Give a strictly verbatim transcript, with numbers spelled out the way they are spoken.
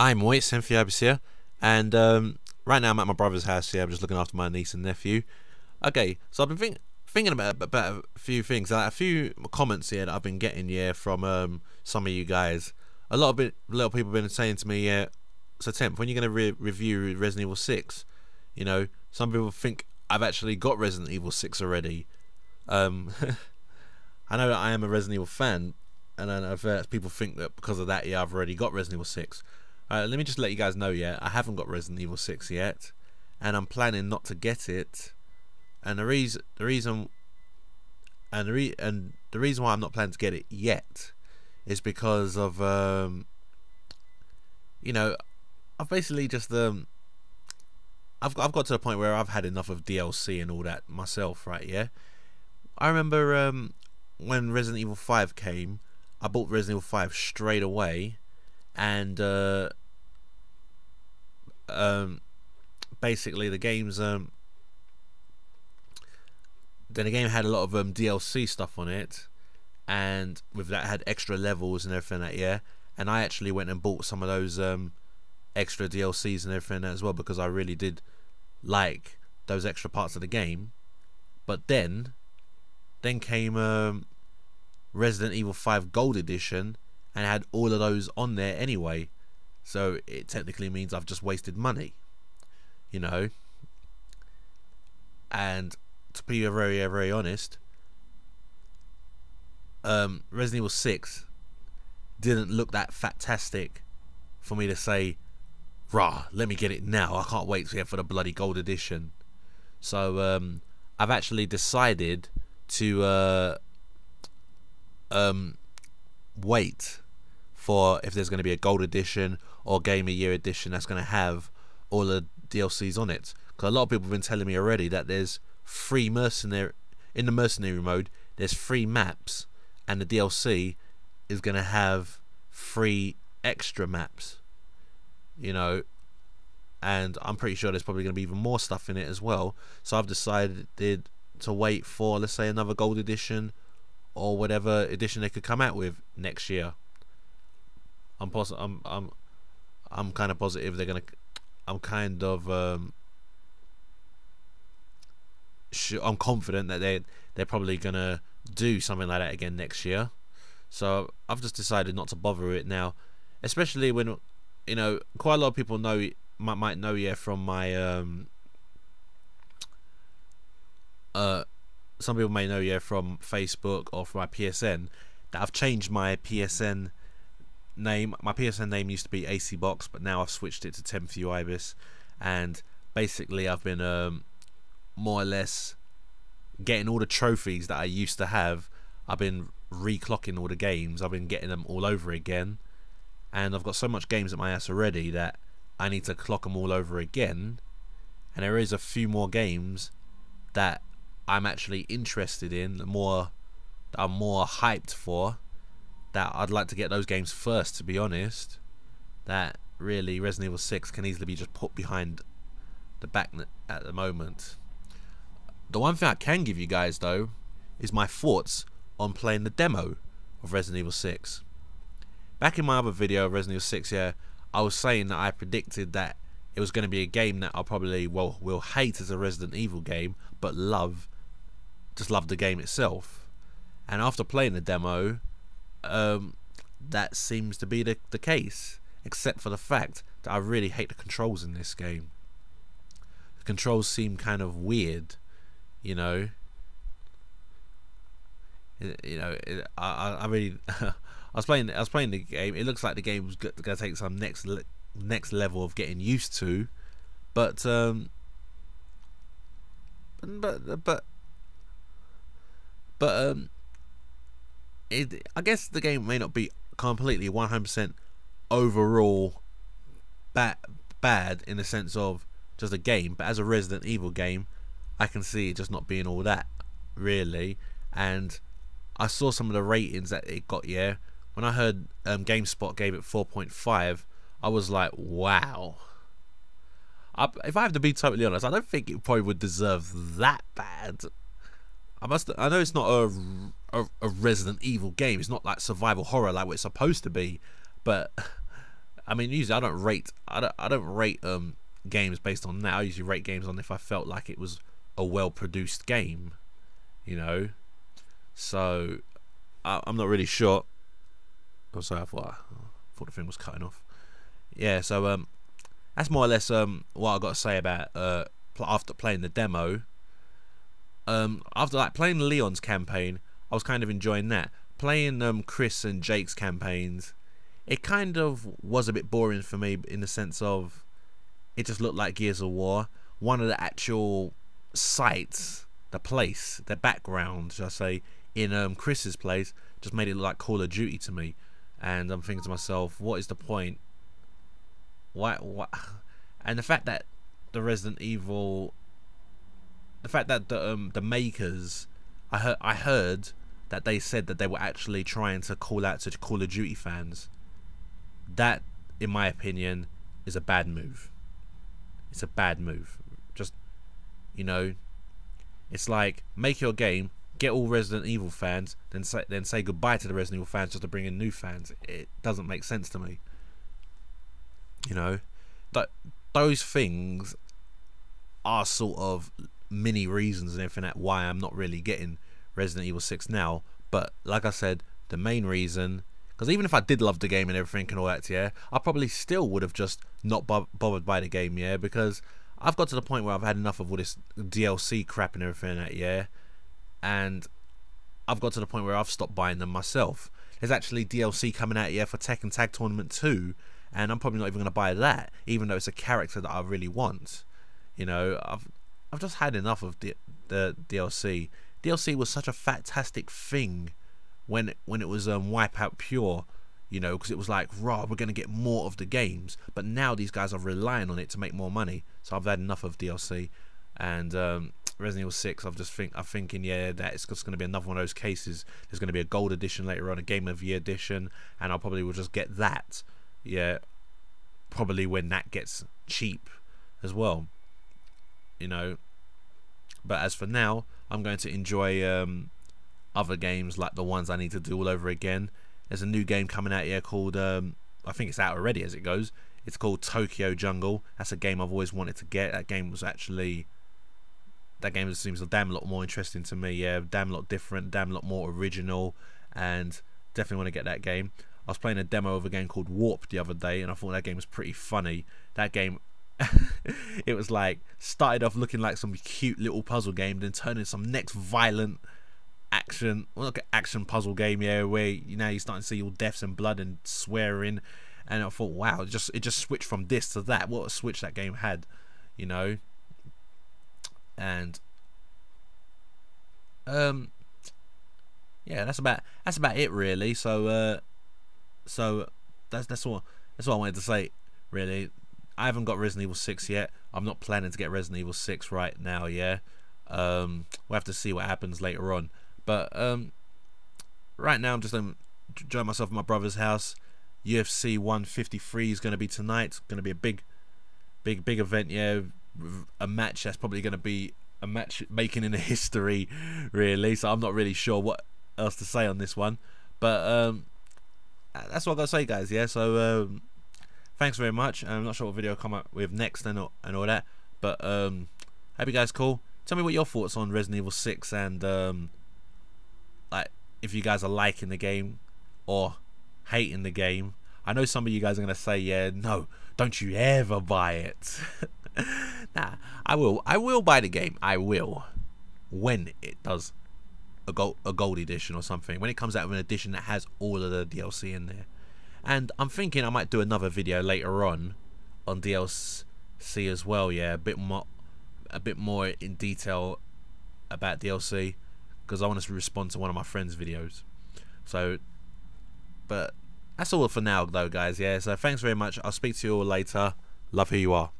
I'm Wait, TEMPHUiBIS here, and um, right now I'm at my brother's house here. I'm just looking after my niece and nephew. Okay, so I've been think thinking about, about a few things, like a few comments here that I've been getting here from um, some of you guys. A lot of bit, little people have been saying to me, yeah, so Temp, when are you going to re review Resident Evil six? You know, some people think I've actually got Resident Evil six already. Um, I know that I am a Resident Evil fan, and I know that people think that because of that, yeah, I've already got Resident Evil six. Uh, let me just let you guys know, yeah, I haven't got Resident Evil six yet, and I'm planning not to get it. And the reason, the reason, and the re and the reason why I'm not planning to get it yet is because of, um, you know, I've basically just um, I've I've got to the point where I've had enough of D L C and all that myself, right? Yeah, I remember um, when Resident Evil five came, I bought Resident Evil five straight away, and uh. Um, basically the game's um, then the game had a lot of um, D L C stuff on it, and with that had extra levels and everything that year, and I actually went and bought some of those um, extra D L Cs and everything as well, because I really did like those extra parts of the game. But then then came um, Resident Evil five Gold Edition, and had all of those on there anyway, so it technically means I've just wasted money, you know. And to be very very honest, um, Resident Evil six didn't look that fantastic for me to say, rah, let me get it now, I can't wait to get for the bloody Gold Edition. So um, I've actually decided to uh, um, wait for if there's going to be a Gold Edition or Game of Year Edition that's going to have all the D L Cs on it, because a lot of people have been telling me already that there's free mercenary in the mercenary mode, there's free maps, and the D L C is going to have free extra maps, you know. And I'm pretty sure there's probably going to be even more stuff in it as well, so I've decided to wait for, let's say, another Gold Edition or whatever edition they could come out with next year. I'm posi I'm I'm I'm kind of positive they're gonna. I'm kind of um. Sh I'm confident that they they're probably gonna do something like that again next year. So I've just decided not to bother with it now, especially when, you know, quite a lot of people know might might know yeah from my um. Uh, some people may know yeah from Facebook or from my P S N that I've changed my P S N. Name my P S N name used to be A C Box, but now I've switched it to TEMPHUiBIS, and basically I've been um, more or less getting all the trophies that I used to have. I've been reclocking all the games, I've been getting them all over again, and I've got so much games at my ass already that I need to clock them all over again. And there is a few more games that I'm actually interested in, the more that I'm more hyped for, that I'd like to get those games first, to be honest. That really Resident Evil six can easily be just put behind the back at the moment. The one thing I can give you guys though is my thoughts on playing the demo of Resident Evil six. Back in my other video of Resident Evil six, yeah, I was saying that I predicted that it was going to be a game that I probably well will hate as a Resident Evil game, but love, just love the game itself. And after playing the demo, Um, that seems to be the, the case, except for the fact that I really hate the controls in this game. The controls seem kind of weird, you know. It, you know, it, I I really I was playing I was playing the game. It looks like the game's gonna take some next le next level of getting used to, but um, but but but um. It, I guess the game may not be completely one hundred percent overall ba bad in the sense of just a game, but as a Resident Evil game, I can see it just not being all that, really. And I saw some of the ratings that it got, yeah. When I heard um, GameSpot gave it four point five, I was like, wow. I, if I have to be totally honest, I don't think it probably would deserve that bad. I must. I know it's not a, a a Resident Evil game. It's not like survival horror like what it's supposed to be, but I mean, usually I don't rate I don't I don't rate um games based on that. I usually rate games on if I felt like it was a well produced game, you know. So I, I'm not really sure. Oh, sorry, I thought I thought the thing was cutting off. Yeah, so um, that's more or less um what I got to say about uh after playing the demo. Um, after like playing Leon's campaign, I was kind of enjoying that. Playing um Chris and Jake's campaigns, it kind of was a bit boring for me in the sense of it just looked like Gears of War. One of the actual sites, the place, the background, should I say, in um Chris's place, just made it look like Call of Duty to me. And I'm thinking to myself, what is the point? Why? Why? And the fact that the Resident Evil, the fact that the um the makers, I heard I heard that they said that they were actually trying to call out to Call of Duty fans. That, in my opinion, is a bad move. It's a bad move. Just, you know, it's like, make your game, get all Resident Evil fans, then say then say goodbye to the Resident Evil fans just to bring in new fans. It doesn't make sense to me. You know, th those things are sort of mini reasons and everything that why I'm not really getting Resident Evil six now. But like I said, the main reason, because even if I did love the game and everything and all that, yeah, I probably still would have just not bo bothered by the game, yeah, because I've got to the point where I've had enough of all this D L C crap and everything that, yeah, and I've got to the point where I've stopped buying them myself. There's actually D L C coming out, yeah, for Tekken Tag Tournament two, and I'm probably not even going to buy that, even though it's a character that I really want. You know, I've I've just had enough of the the D L C. D L C was such a fantastic thing when when it was um, Wipeout Pure, you know, because it was like, raw, we're going to get more of the games. But now these guys are relying on it to make more money. So I've had enough of D L C. And um, Resident Evil six, I've just think I'm thinking, yeah, that it's just going to be another one of those cases. There's going to be a Gold Edition later on, a Game of Year Edition, and I probably will just get that. Yeah, probably when that gets cheap as well, you know. But as for now, I'm going to enjoy um, other games like the ones I need to do all over again. There's a new game coming out here called, um, I think it's out already as it goes. It's called Tokyo Jungle. That's a game I've always wanted to get. That game was actually, that game seems a damn lot more interesting to me. Yeah, damn lot different, damn lot more original, and definitely want to get that game. I was playing a demo of a game called Warped the other day, and I thought that game was pretty funny. That game, it was like, started off looking like some cute little puzzle game, then turned into some next violent action, well, like an action puzzle game, yeah, where you know you're starting to see all deaths and blood and swearing. And I thought, wow, it just it just switched from this to that. What a switch that game had, you know. And um, yeah, that's about that's about it really. So uh, so that's that's all that's what I wanted to say really. I haven't got Resident Evil six yet. I'm not planning to get Resident Evil six right now, yeah. Um, we'll have to see what happens later on. But um, right now I'm just um, enjoying myself at my brother's house. U F C one fifty-three is going to be tonight. It's going to be a big, big, big event, yeah. A match that's probably going to be a match making in history, really. So I'm not really sure what else to say on this one. But um, that's what I've got to say, guys, yeah. So... Um, thanks very much. I'm not sure what video I'll come up with next and all, and all that. But um, hope you guys cool. Tell me what your thoughts on Resident Evil six and um, like if you guys are liking the game or hating the game. I know some of you guys are gonna say, yeah, no, don't you ever buy it. Nah, I will. I will buy the game. I will when it does a gold a gold edition or something. When it comes out with an edition that has all of the D L C in there. And I'm thinking I might do another video later on on D L C as well, yeah, a bit more a bit more in detail about D L C, because I want to respond to one of my friends' videos. So, but that's all for now though, guys, yeah. So thanks very much. I'll speak to you all later. Love who you are.